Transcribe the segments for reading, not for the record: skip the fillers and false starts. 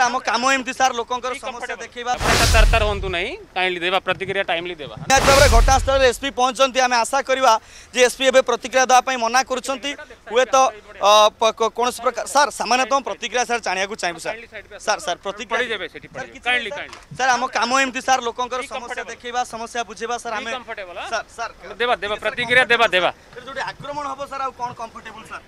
आम काम एमती सार लोक समस्या देखा तरतार हूँ नहीं टाइमली देवा प्रतिक्रिया टाइमली देवा निहत भाव में घटनास्थल एसपी पहुंचती आम आशा करवा जे एसपी एवं प्रतिक्रिया देवाई मना करे तो कौन प्रकार सार सामान्यतः प्रतिक्रिया सार जाना चाहिए सार सार सार प्रतिक्रिया सार आम काम एमती सार लोक समस्या देखा समस्या बुझेबा सार आम प्रतिक्रिया जो आक्रमण हम सार कौन कंफर्टेबल सार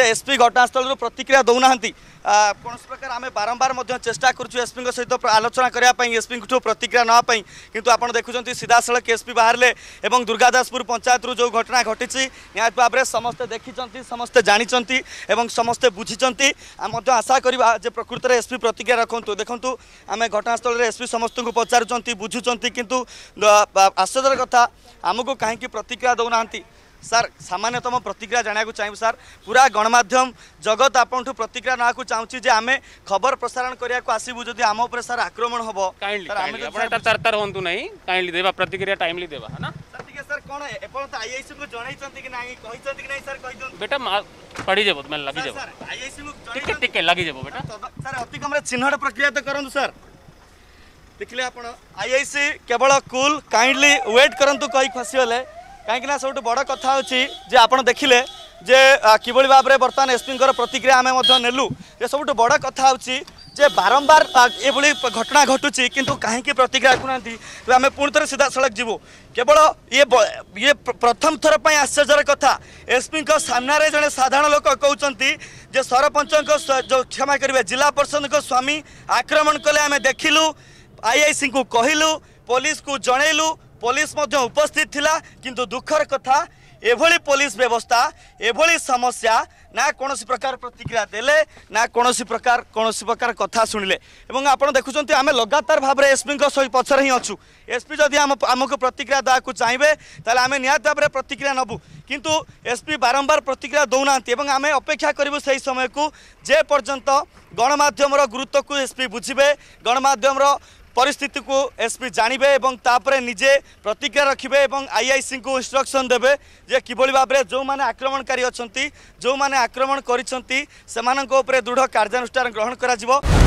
एसपी घटनास्थल प्रतिक्रिया दौना कौन प्रकार आम बारंबार चेष्टा करसपी सहित आलोचना करने एसपी प्रतिक्रिया नापी किंतु आप देखुं सीधा सड़क एसपी बाहर और दुर्गादासपुर पंचायत जो घटना घटी निहत भाव में समस्ते देखी समस्ते जानी समस्ते बुझी आशा करवा प्रकृत में एसपी प्रतिक्रिया रखु देखूँ आम घटनास्थल एसपी समस्त को पचार बुझुंट कितु आश्चर्य कथा आमको कहीं प्रतिक्रिया दौना सार सामान्यतम प्रतिक्रिया जाना चाहिए सार पूरा गणमाध्यम जगत आपंठू प्रतिक्रिया ना चाहूँगी जे आम खबर प्रसारण करिया को आसीबू जदि आम उपर सार आक्रमण हम तरतार हूँ नहीं काइंडली देवा प्रतिक्रिया टाइमली देवा है ना सर कौन एपर्त आईआईसी को जनै चंती कि नाही कहि चंती कि नाही सर कहि दो बेटा पड़ी जेबो मैं लागी जेबो सर आईआईसी को टिके टिके लागी जेबो बेटा सर अति कम रे चिन्हड प्रक्रिया तो करन सर देखले आपण आईआईसी केवल कूल काइंडली वेट करन तो कहि फसी होले कहीं सब बड़ कथा जे आप देखिले जे कि भाव में बर्तमान एसपी प्रतिक्रिया आम नेलु ये सब बड़ कथा जे बारंबार ये घटना घटुची किंतु कहीं प्रतिक्रिया रखुना तो आम पुणी थे सीधा सड़क जीवु केवल ये प्रथम थर पर आश्चर्य कथा एसपी सामने जड़े साधारण लोक कहते जे सरपंच जो क्षमा करेंगे जिला परिषद स्वामी आक्रमण कले आम देखिलु आईआईसी को कहलु पुलिस को जनइलु पुलिस उपस्थित थिला किंतु दुखर कथा एभली पुलिस व्यवस्था एभली समस्या ना कौन प्रकार प्रतिक्रिया देले ना कौन प्रकार कथा शुणिले आप देखुं आम लगातार भाव में एसपी सहित पचर ही अच्छू एसपी जदि आमको प्रतिक्रिया देवाक चाहिए ताले आम निहत भाव में प्रतिक्रिया नबू किंतु एसपी बारंबार प्रतिक्रिया दौना आम अपेक्षा करूँ से समय को जे पर्यंत गणमाध्यम गुरुत्व को एसपी बुझे गणमाध्यम परिस्थिति को एसपी जानिबे एवं तापरे निजे प्रतिक्रिया रखिबे एवं आईआईसी को इंस्ट्रक्शन देबे जे किबोली बाबरे जो माने आक्रमणकारी अछंती जो माने आक्रमण करिसंती सेमानन को ऊपर दृढ़ कार्यानुष्ठान ग्रहण करा जिवो।